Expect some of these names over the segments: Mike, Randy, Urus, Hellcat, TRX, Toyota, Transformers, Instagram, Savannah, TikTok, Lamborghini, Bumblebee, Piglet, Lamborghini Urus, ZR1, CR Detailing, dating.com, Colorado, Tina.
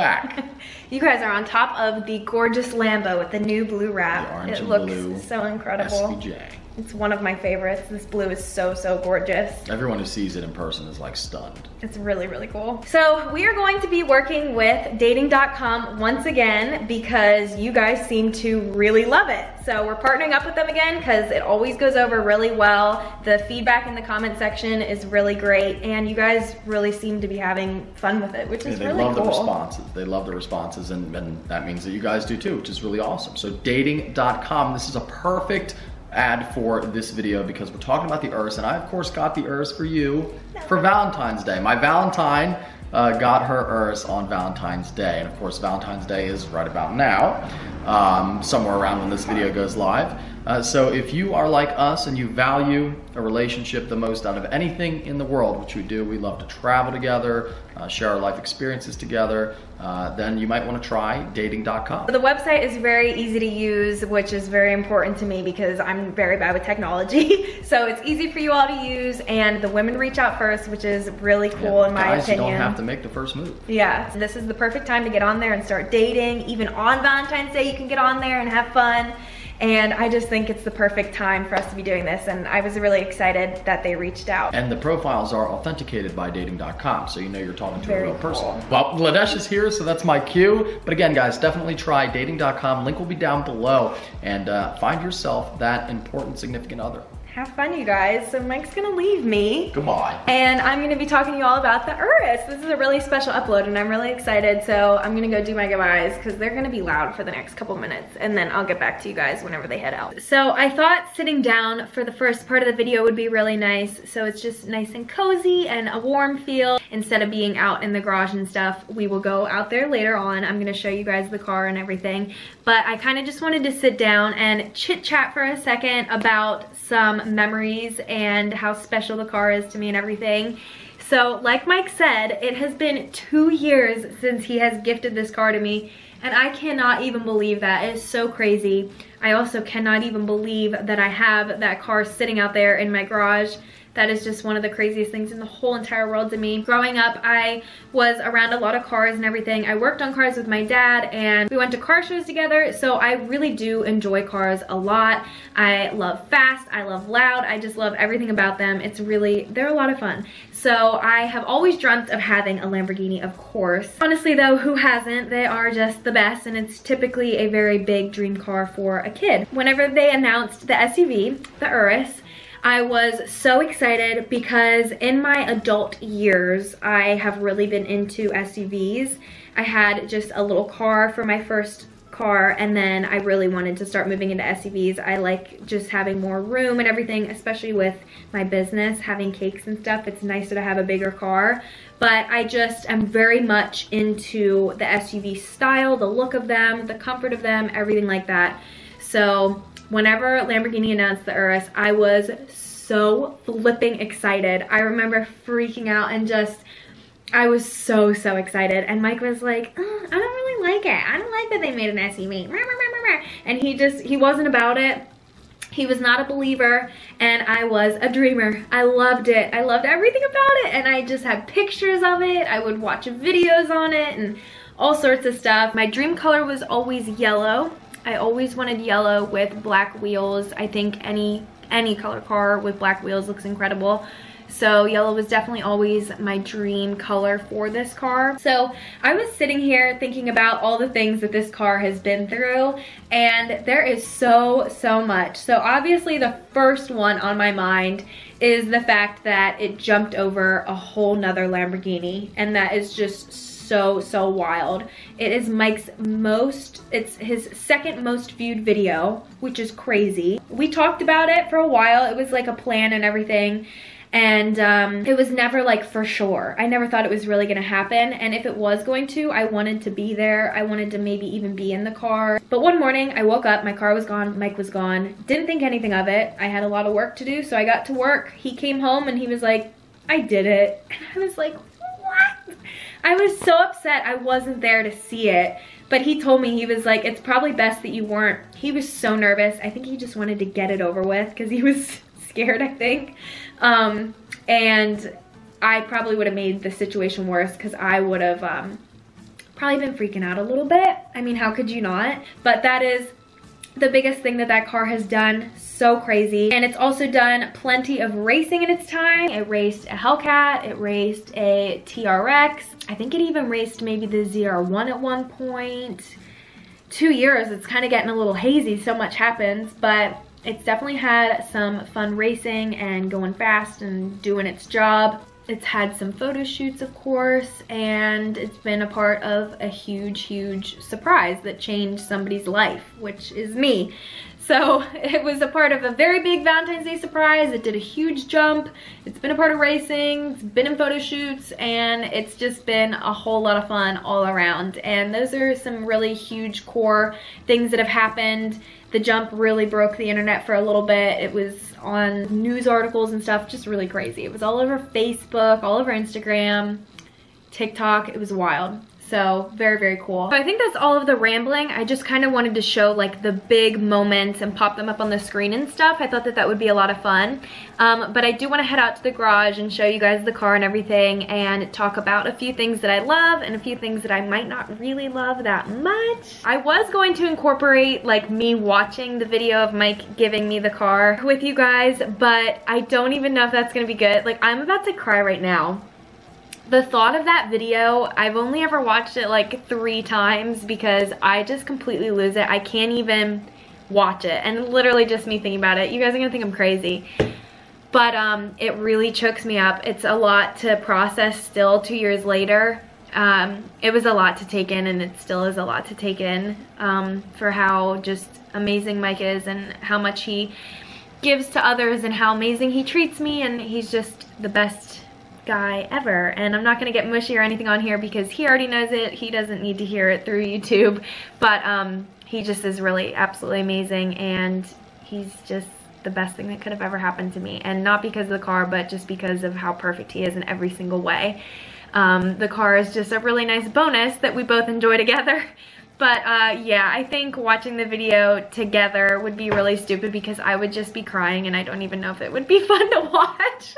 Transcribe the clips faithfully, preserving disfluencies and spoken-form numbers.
back. You guys are on top of the gorgeous Lambo with the new blue wrap. It looks so incredible. S V J. It's one of my favorites. This blue is so, so gorgeous. Everyone who sees it in person is like stunned. It's really, really cool. So we are going to be working with dating dot com once again because you guys seem to really love it. So we're partnering up with them again because it always goes over really well. The feedback in the comment section is really great and you guys really seem to be having fun with it, which is really cool. They love the responses. They love the responses and, and that means that you guys do too, which is really awesome. So dating dot com, this is a perfect ad for this video because we're talking about the Urus, and I of course got the Urus for you for Valentine's Day. My Valentine uh, got her Urus on Valentine's Day, and of course Valentine's Day is right about now, um, somewhere around when this video goes live. Uh, so if you are like us and you value a relationship the most out of anything in the world, which we do, we love to travel together, uh, share our life experiences together, uh, then you might want to try dating dot com. So the website is very easy to use, which is very important to me because I'm very bad with technology. So it's easy for you all to use, and the women reach out first, which is really cool, yeah, in my guys, opinion. You don't have to make the first move. Yeah, so this is the perfect time to get on there and start dating. Even on Valentine's Day, you can get on there and have fun. And I just think it's the perfect time for us to be doing this, and I was really excited that they reached out. And the profiles are authenticated by dating dot com, so you know you're talking to Very a real person. Cool. Well, Ladesh is here, so that's my cue. But again, guys, definitely try dating dot com. Link will be down below, and uh, find yourself that important significant other. Have fun, you guys. So Mike's gonna leave me. Goodbye. And I'm gonna be talking to you all about the Urus. This is a really special upload and I'm really excited. So I'm gonna go do my goodbyes because they're gonna be loud for the next couple minutes, and then I'll get back to you guys whenever they head out. So I thought sitting down for the first part of the video would be really nice. So it's just nice and cozy and a warm feel. Instead of being out in the garage and stuff, we will go out there later on. I'm gonna show you guys the car and everything. But I kinda just wanted to sit down and chit chat for a second about some memories and how special the car is to me and everything. So like Mike said, it has been two years since he has gifted this car to me, and I cannot even believe that. It is so crazy. I also cannot even believe that I have that car sitting out there in my garage. That is just one of the craziest things in the whole entire world to me. Growing up, I was around a lot of cars and everything. I worked on cars with my dad, and we went to car shows together, so I really do enjoy cars a lot. I love fast, I love loud, I just love everything about them. It's really, they're a lot of fun. So I have always dreamt of having a Lamborghini, of course. Honestly though, who hasn't? They are just the best, and it's typically a very big dream car for a kid. Whenever they announced the S U V, the Urus, I was so excited because in my adult years, I have really been into S U Vs. I had just a little car for my first car, and then I really wanted to start moving into S U Vs. I like just having more room and everything, especially with my business, having cakes and stuff. It's nicer to have a bigger car. But I just am very much into the S U V style, the look of them, the comfort of them, everything like that. So whenever Lamborghini announced the Urus, I was so flipping excited. I remember freaking out and just, I was so, so excited. And Mike was like, oh, I don't really like it. I don't like that they made an S U V. And he just, he wasn't about it. He was not a believer, and I was a dreamer. I loved it. I loved everything about it. And I just had pictures of it. I would watch videos on it and all sorts of stuff. My dream color was always yellow. I always wanted yellow with black wheels. I think any any color car with black wheels looks incredible. So yellow was definitely always my dream color for this car. So I was sitting here thinking about all the things that this car has been through, and there is so, so much. So obviously the first one on my mind is the fact that it jumped over a whole nother Lamborghini, and that is just so so, so wild. It is Mike's most, it's his second most viewed video, which is crazy. We talked about it for a while. It was like a plan and everything. And um, it was never like for sure. I never thought it was really gonna happen. And if it was going to, I wanted to be there. I wanted to maybe even be in the car. But one morning I woke up, my car was gone, Mike was gone. Didn't think anything of it. I had a lot of work to do, so I got to work. He came home and he was like, I did it. And I was like, what? I was so upset I wasn't there to see it, but he told me, he was like, it's probably best that you weren't. He was so nervous. I think he just wanted to get it over with because he was scared, I think. Um, and I probably would have made the situation worse because I would have um, probably been freaking out a little bit. I mean, how could you not? But that is the biggest thing that that car has done. So crazy. And it's also done plenty of racing in its time. It raced a Hellcat, it raced a T R X. I think it even raced maybe the Z R one at one point. Two years, it's kind of getting a little hazy, so much happens, but it's definitely had some fun racing and going fast and doing its job. It's had some photo shoots, of course, and it's been a part of a huge, huge surprise that changed somebody's life, which is me. So it was a part of a very big Valentine's Day surprise. It did a huge jump. It's been a part of racing. It's been in photo shoots, and it's just been a whole lot of fun all around. And those are some really huge core things that have happened. The jump really broke the internet for a little bit. It was on news articles and stuff, just really crazy. It was all over Facebook, all over Instagram, TikTok. It was wild. So very, very cool. So I think that's all of the rambling. I just kind of wanted to show like the big moments and pop them up on the screen and stuff. I thought that that would be a lot of fun. Um, but I do want to head out to the garage and show you guys the car and everything and talk about a few things that I love and a few things that I might not really love that much. I was going to incorporate like me watching the video of Mike giving me the car with you guys, but I don't even know if that's going to be good. Like, I'm about to cry right now. The thought of that video, I've only ever watched it like three times because I just completely lose it. I can't even watch it. And literally just me thinking about it, you guys are gonna think I'm crazy. But um, it really chokes me up. It's a lot to process still two years later. Um, it was a lot to take in, and it still is a lot to take in um, for how just amazing Mike is and how much he gives to others and how amazing he treats me, and he's just the best guy ever. And I'm not gonna get mushy or anything on here because he already knows it. He doesn't need to hear it through YouTube, but um, he just is really absolutely amazing, and he's just the best thing that could have ever happened to me. And not because of the car, but just because of how perfect he is in every single way. Um, the car is just a really nice bonus that we both enjoy together. But uh, yeah, I think watching the video together would be really stupid because I would just be crying, and I don't even know if it would be fun to watch.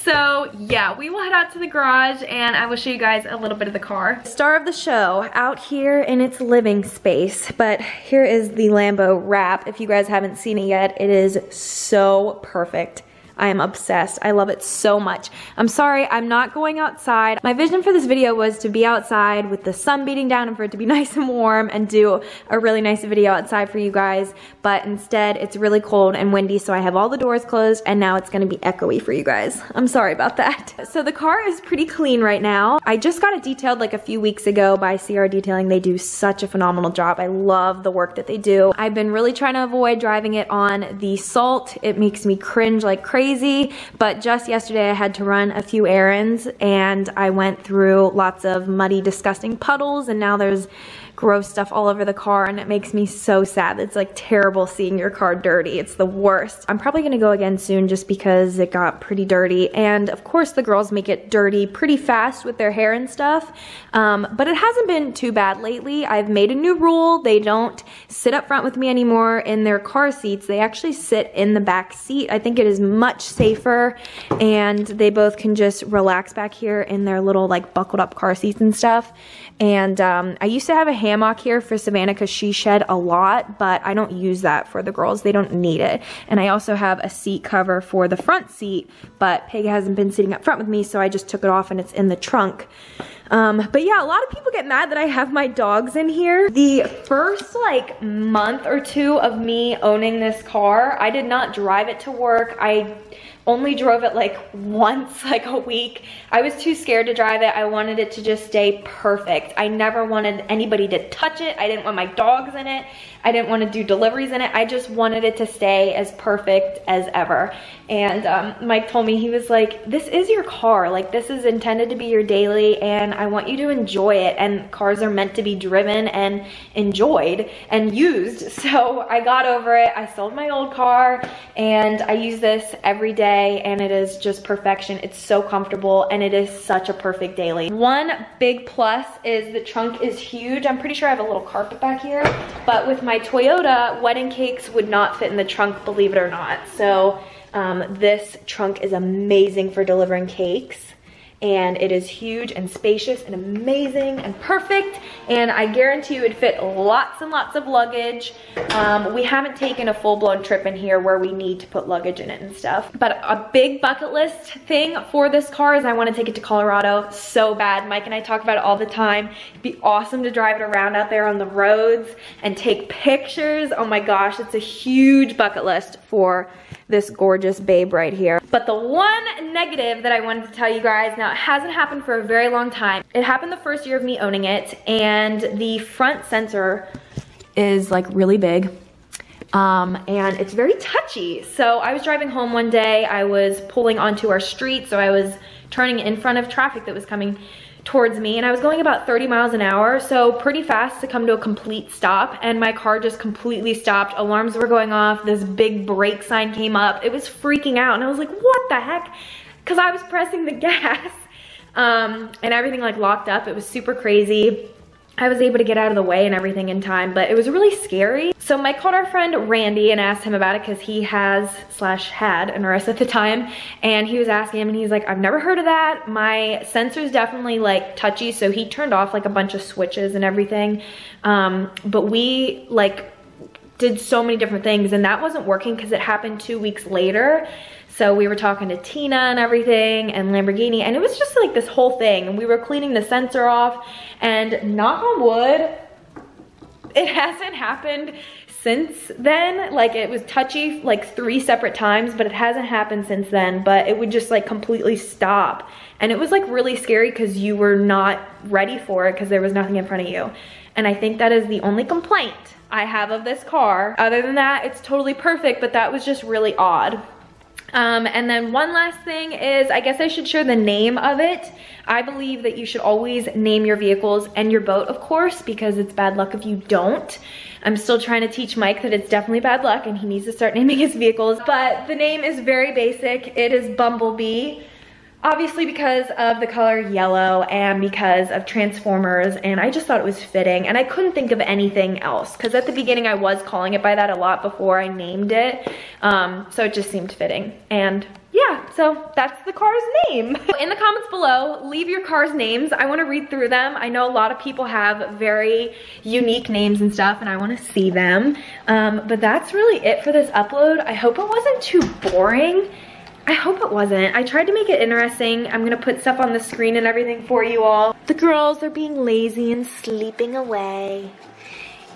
So yeah, we will head out to the garage and I will show you guys a little bit of the car. Star of the show out here in its living space, but here is the Lambo wrap. If you guys haven't seen it yet, it is so perfect. I am obsessed. I love it so much. I'm sorry, I'm not going outside. My vision for this video was to be outside with the sun beating down and for it to be nice and warm and do a really nice video outside for you guys, but instead it's really cold and windy, so I have all the doors closed, and now it's gonna be echoey for you guys. I'm sorry about that. So the car is pretty clean right now. I just got it detailed like a few weeks ago by C R Detailing. They do such a phenomenal job. I love the work that they do. I've been really trying to avoid driving it on the salt. It makes me cringe like crazy. Crazy, but just yesterday I had to run a few errands, and I went through lots of muddy, disgusting puddles, and now there's gross stuff all over the car, and it makes me so sad. It's like terrible seeing your car dirty. It's the worst. I'm probably gonna go again soon just because it got pretty dirty, and of course the girls make it dirty pretty fast with their hair and stuff, um, but it hasn't been too bad lately. I've made a new rule. They don't sit up front with me anymore in their car seats. They actually sit in the back seat. I think it is much safer, and they both can just relax back here in their little like buckled up car seats and stuff. And um, I used to have a hand hammock here for Savannah because she shed a lot, but I don't use that for the girls. They don't need it. And I also have a seat cover for the front seat, but Pig hasn't been sitting up front with me, so I just took it off and it's in the trunk. Um, but yeah, a lot of people get mad that I have my dogs in here. The first like month or two of me owning this car, I did not drive it to work. I only drove it like once, like a week. I was too scared to drive it. I wanted it to just stay perfect. I never wanted anybody to touch it. I didn't want my dogs in it. I didn't want to do deliveries in it. I just wanted it to stay as perfect as ever. And um, Mike told me, he was like, this is your car. Like, this is intended to be your daily, and I want you to enjoy it. And cars are meant to be driven and enjoyed and used. So I got over it. I sold my old car, and I use this every day. And it is just perfection. It's so comfortable, and it is such a perfect daily. One big plus is the trunk is huge. I'm pretty sure I have a little carpet back here, but with my Toyota, wedding cakes would not fit in the trunk, believe it or not. So um, this trunk is amazing for delivering cakes. and it is huge and spacious and amazing and perfect, and I guarantee you it'd fit lots and lots of luggage. Um, we haven't taken a full-blown trip in here where we need to put luggage in it and stuff, but a big bucket list thing for this car is I want to take it to Colorado so bad. Mike and I talk about it all the time. It'd be awesome to drive it around out there on the roads and take pictures. Oh my gosh, it's a huge bucket list for this gorgeous babe right here. But the one negative that I wanted to tell you guys, now it hasn't happened for a very long time. It happened the first year of me owning it, and the front sensor is like really big. Um, and it's very touchy. So I was driving home one day, I was pulling onto our street, so I was turning in front of traffic that was coming towards me, and I was going about thirty miles an hour, so pretty fast to come to a complete stop, and my car just completely stopped. Alarms were going off, this big brake sign came up. It was freaking out, and I was like, what the heck? Because I was pressing the gas, um, and everything like locked up. It was super crazy. I was able to get out of the way and everything in time, but it was really scary. So Mike called our friend Randy and asked him about it because he has slash had an Urus at the time, and he was asking him, and he's like, I've never heard of that. My sensor's definitely like touchy, so he turned off like a bunch of switches and everything, um, but we like did so many different things, and that wasn't working because it happened two weeks later. So we were talking to Tina and everything and Lamborghini, and it was just like this whole thing. And we were cleaning the sensor off, and knock on wood, it hasn't happened since then. Like it was touchy like three separate times, but it hasn't happened since then. But it would just like completely stop. And it was like really scary because you were not ready for it because there was nothing in front of you. And I think that is the only complaint I have of this car. Other than that, it's totally perfect, but that was just really odd. Um, and then one last thing is, I guess I should share the name of it. I believe that you should always name your vehicles and your boat, of course, because it's bad luck if you don't. I'm still trying to teach Mike that it's definitely bad luck and he needs to start naming his vehicles. But the name is very basic. It is Bumblebee. Obviously because of the color yellow and because of Transformers, and I just thought it was fitting, and I couldn't think of anything else because at the beginning I was calling it by that a lot before I named it, um, so it just seemed fitting. And yeah, so that's the car's name. In the comments below, leave your car's names. I want to read through them. I know a lot of people have very unique names and stuff, and I want to see them, um, but that's really it for this upload. I hope it wasn't too boring. I hope it wasn't. I tried to make it interesting. I'm gonna put stuff on the screen and everything for you all. The girls are being lazy and sleeping away.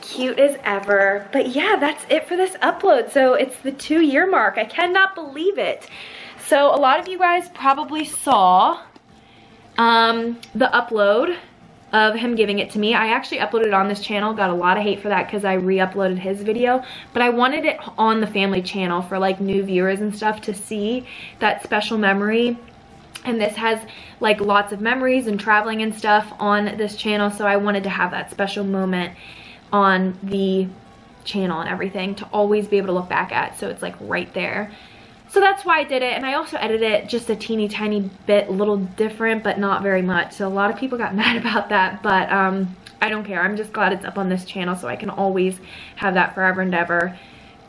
Cute as ever. But yeah, that's it for this upload. So it's the two year mark. I cannot believe it. So a lot of you guys probably saw um, the upload of him giving it to me. I actually uploaded it on this channel, got a lot of hate for that because I re-uploaded his video, but I wanted it on the family channel for like new viewers and stuff to see that special memory. And this has like lots of memories and traveling and stuff on this channel, so I wanted to have that special moment on the channel and everything to always be able to look back at, so it's like right there. So that's why I did it, and I also edited it just a teeny tiny bit, a little different, but not very much. So a lot of people got mad about that, but um, I don't care. I'm just glad it's up on this channel so I can always have that forever and ever,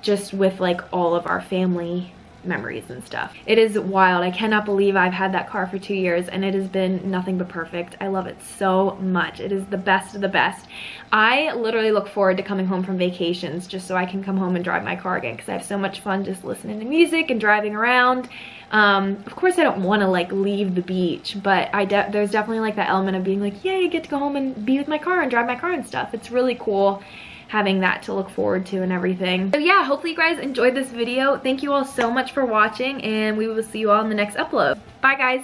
just with like all of our family memories and stuff. It is wild. I cannot believe I've had that car for two years, and it has been nothing but perfect. I love it so much. It is the best of the best. I literally look forward to coming home from vacations just so I can come home and drive my car again, because I have so much fun just listening to music and driving around. Um, of course, I don't want to like leave the beach, but I de there's definitely like that element of being like, yay, I get to go home and be with my car and drive my car and stuff. It's really cool having that to look forward to and everything. So yeah, hopefully you guys enjoyed this video. Thank you all so much for watching, and we will see you all in the next upload. Bye guys.